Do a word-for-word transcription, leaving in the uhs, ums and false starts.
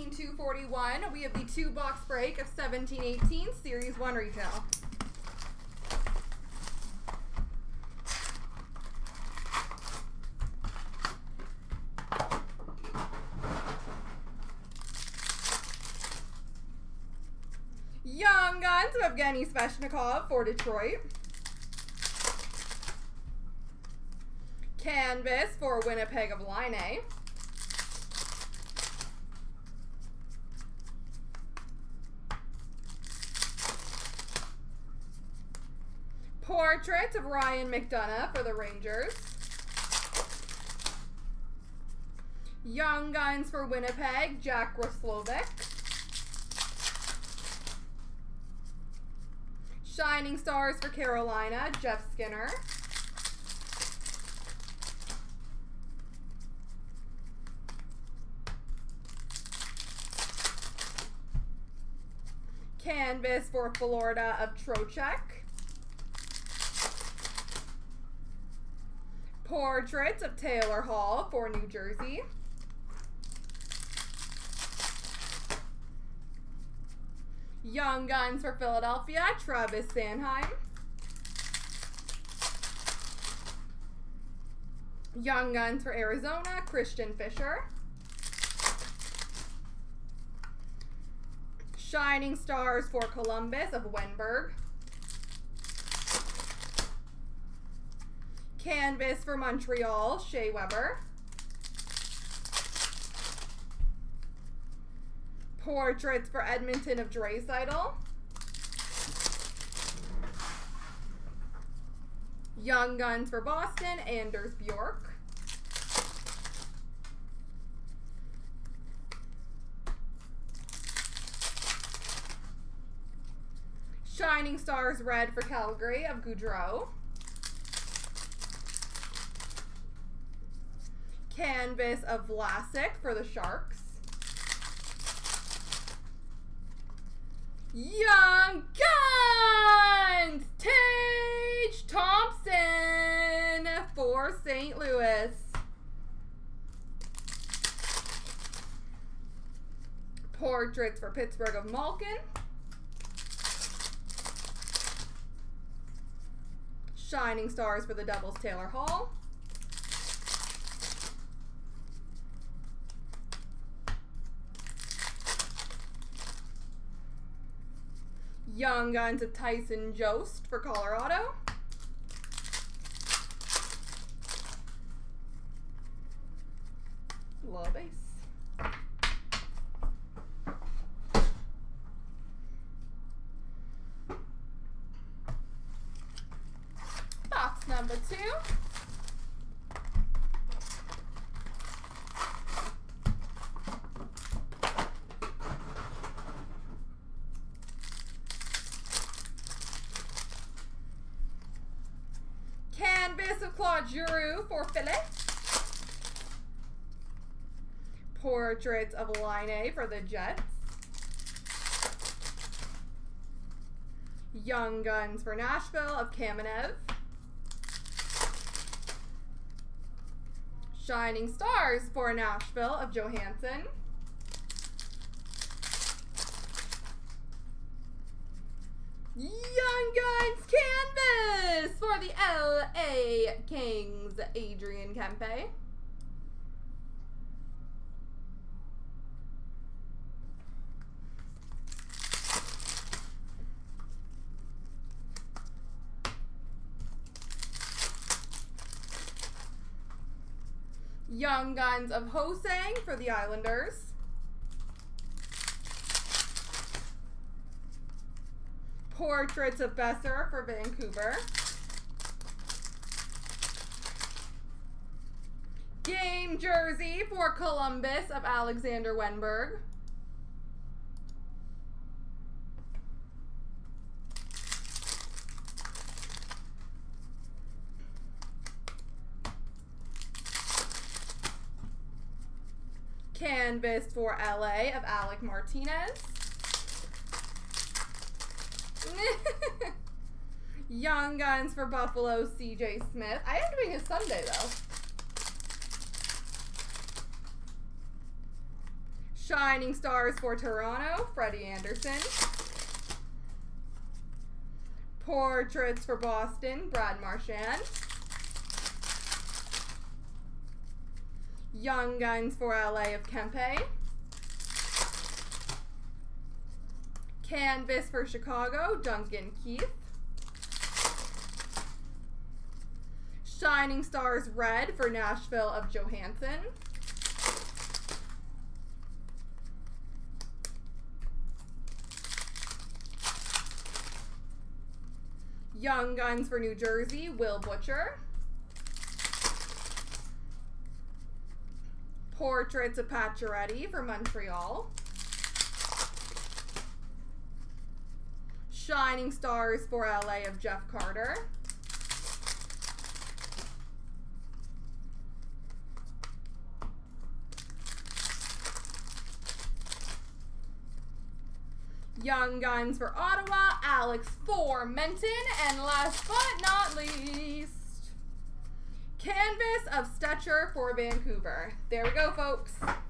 eighteen two forty-one, we have the two-box break of seventeen eighteen Series one Retail. Young Guns of Evgeny Sveshnikov for Detroit. Canvas for Winnipeg of Line A. Portrait of Ryan McDonagh for the Rangers. Young Guns for Winnipeg, Jack Roslovic. Shining Stars for Carolina, Jeff Skinner. Canvas for Florida of Trocheck. Portraits of Taylor Hall for New Jersey. Young Guns for Philadelphia, Travis Sanheim. Young Guns for Arizona, Christian Fisher. Shining Stars for Columbus of Wenberg. Canvas for Montreal, Shea Weber. Portraits for Edmonton of Dreisaitl. Young Guns for Boston, Anders Bjork. Shining Stars red for Calgary of Goudreau. Canvas of Vlasic for the Sharks. Young Guns! Tage Thompson for Saint Louis. Portraits for Pittsburgh of Malkin. Shining Stars for the Devils, Taylor Hall. Young Guns of Tyson Jost for Colorado. Love base. Box number two. Giroux for Philly. Portraits of Line A for the Jets. Young Guns for Nashville of Kamenev. Shining Stars for Nashville of Johansson. Young Guns Canvas for the L A Kings, Adrian Kempe. Young Guns of Ho-Sang for the Islanders. Portraits of Besser for Vancouver. Game jersey for Columbus of Alexander Wenberg. Canvas for L A of Alec Martinez. Young Guns for Buffalo, C J. Smith. I am doing his Sunday, though. Shining Stars for Toronto, Freddie Anderson. Portraits for Boston, Brad Marchand. Young Guns for L A of Kempe. Canvas for Chicago, Duncan Keith. Shining Stars Red for Nashville of Johansson. Young Guns for New Jersey, Will Butcher. Portraits of Pacioretty for Montreal. Shining Stars for L A of Jeff Carter. Young Guns for Ottawa, Alex Formenton. And last but not least, Canvas of Stetcher for Vancouver. There we go, folks.